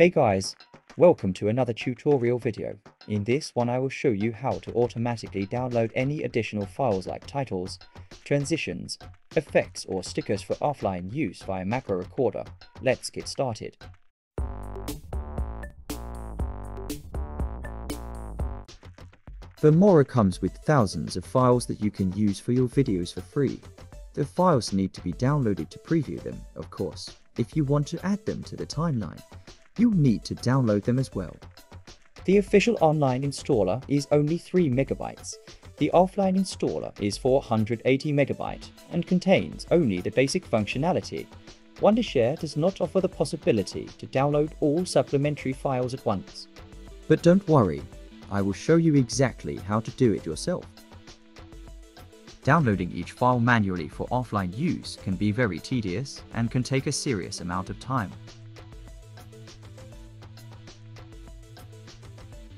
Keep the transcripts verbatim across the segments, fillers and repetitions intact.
Hey guys, welcome to another tutorial video. In this one I will show you how to automatically download any additional files like titles, transitions, effects or stickers for offline use via Macro Recorder. Let's get started. Filmora comes with thousands of files that you can use for your videos for free. The files need to be downloaded to preview them, of course. If you want to add them to the timeline, you'll need to download them as well. The official online installer is only three megabytes. The offline installer is four hundred eighty megabytes and contains only the basic functionality. Wondershare does not offer the possibility to download all supplementary files at once. But don't worry, I will show you exactly how to do it yourself. Downloading each file manually for offline use can be very tedious and can take a serious amount of time.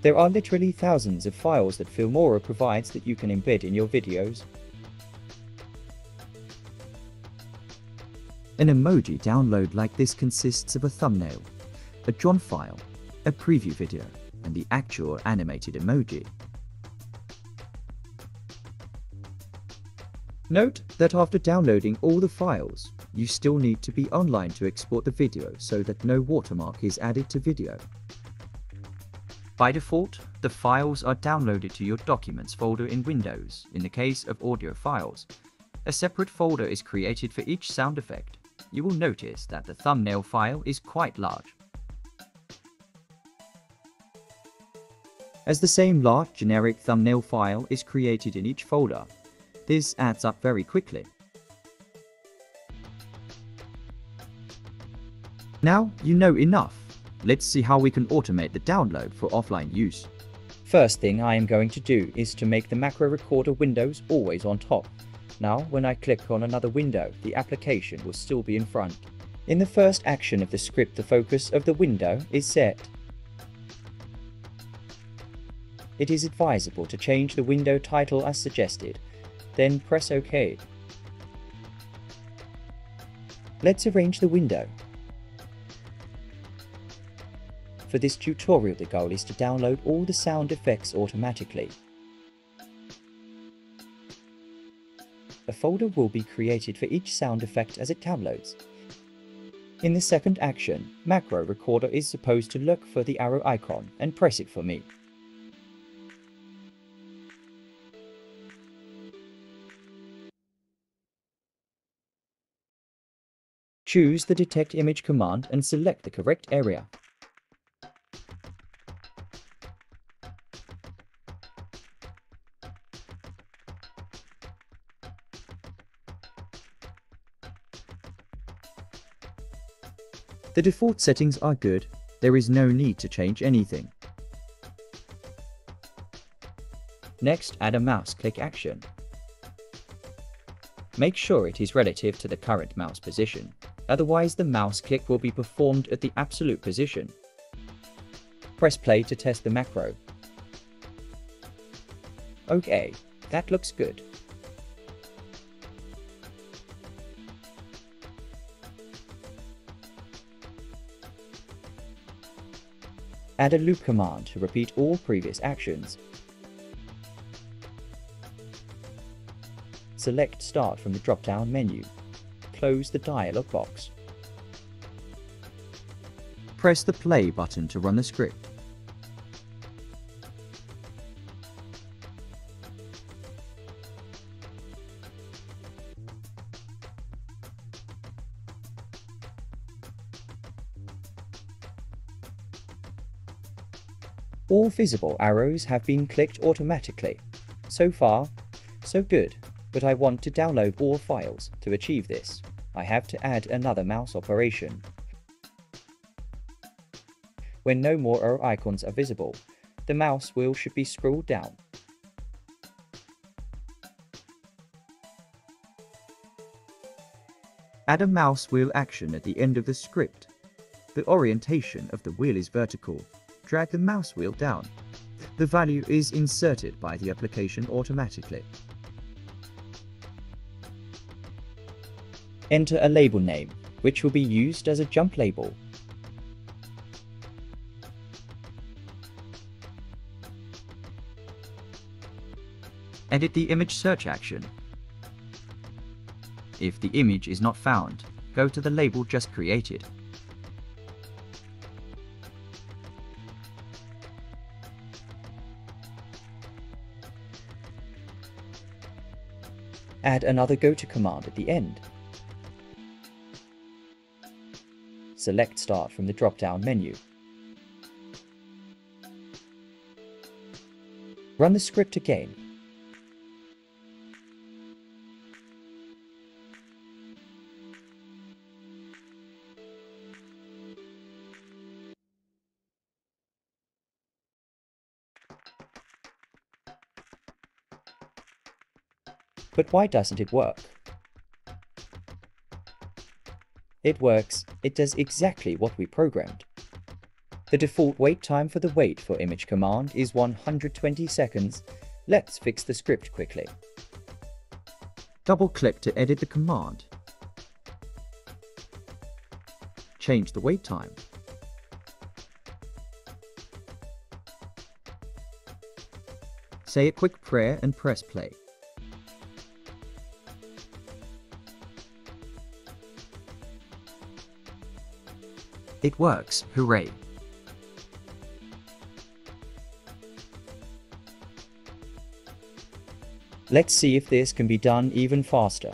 There are literally thousands of files that Filmora provides that you can embed in your videos. An emoji download like this consists of a thumbnail, a JSON file, a preview video, and the actual animated emoji. Note that after downloading all the files, you still need to be online to export the video so that no watermark is added to video. By default, the files are downloaded to your Documents folder in Windows, in the case of audio files. A separate folder is created for each sound effect. You will notice that the thumbnail file is quite large. As the same large generic thumbnail file is created in each folder, this adds up very quickly. Now you know enough. Let's see how we can automate the download for offline use. First thing I am going to do is to make the Macro Recorder windows always on top. Now when I click on another window, the application will still be in front. In the first action of the script, the focus of the window is set. It is advisable to change the window title as suggested, then press OK. Let's arrange the window. For this tutorial, the goal is to download all the sound effects automatically. A folder will be created for each sound effect as it downloads. In the second action, Macro Recorder is supposed to look for the arrow icon and press it for me. Choose the Detect Image command and select the correct area. The default settings are good, there is no need to change anything. Next, add a mouse click action. Make sure it is relative to the current mouse position, otherwise the mouse click will be performed at the absolute position. Press play to test the macro. Okay, that looks good. Add a loop command to repeat all previous actions. Select Start from the drop-down menu. Close the dialog box. Press the play button to run the script. All visible arrows have been clicked automatically. So far, so good, but I want to download all files. To achieve this, I have to add another mouse operation. When no more arrow icons are visible, the mouse wheel should be scrolled down. Add a mouse wheel action at the end of the script. The orientation of the wheel is vertical. Drag the mouse wheel down. The value is inserted by the application automatically. Enter a label name, which will be used as a jump label. edit the image search action. If the image is not found, go to the label just created. Add another goto command at the end. Select Start from the drop-down menu. Run the script again. But why doesn't it work? It works. It does exactly what we programmed. The default wait time for the wait for image command is one hundred twenty seconds. Let's fix the script quickly. Double-click to edit the command. Change the wait time. Say a quick prayer and press play. It works, hooray! Let's see if this can be done even faster.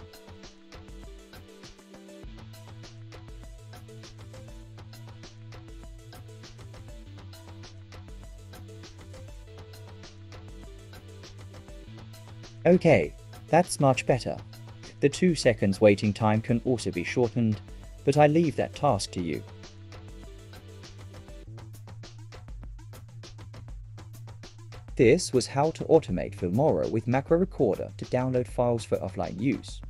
Okay, that's much better. The two seconds waiting time can also be shortened, but I leave that task to you. This was how to automate Filmora with Macro Recorder to download files for offline use.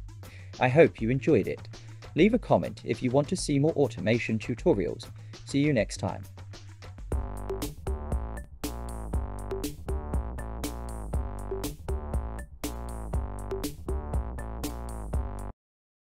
I hope you enjoyed it. Leave a comment if you want to see more automation tutorials. See you next time.